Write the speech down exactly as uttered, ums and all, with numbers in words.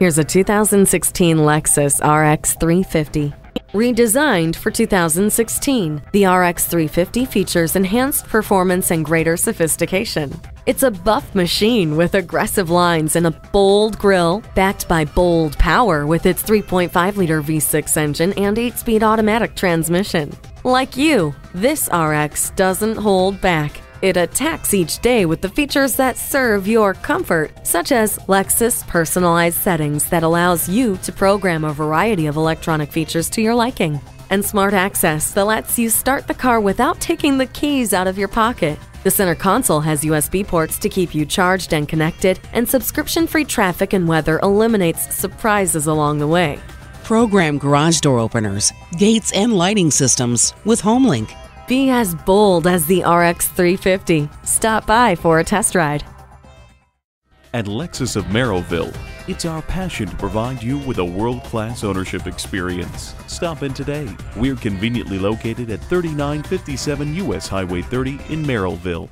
Here's a two thousand sixteen Lexus R X three fifty. Redesigned for two thousand sixteen, the R X three fifty features enhanced performance and greater sophistication. It's a buff machine with aggressive lines and a bold grille, backed by bold power with its three point five liter V six engine and eight speed automatic transmission. Like you, this R X doesn't hold back. It attacks each day with the features that serve your comfort, such as Lexus personalized settings that allows you to program a variety of electronic features to your liking, and smart access that lets you start the car without taking the keys out of your pocket. The center console has U S B ports to keep you charged and connected, and subscription-free traffic and weather eliminates surprises along the way. Program garage door openers, gates, and lighting systems with HomeLink. Be as bold as the R X three fifty. Stop by for a test ride. At Lexus of Merrillville, it's our passion to provide you with a world-class ownership experience. Stop in today. We're conveniently located at thirty-nine fifty-seven U S Highway thirty in Merrillville.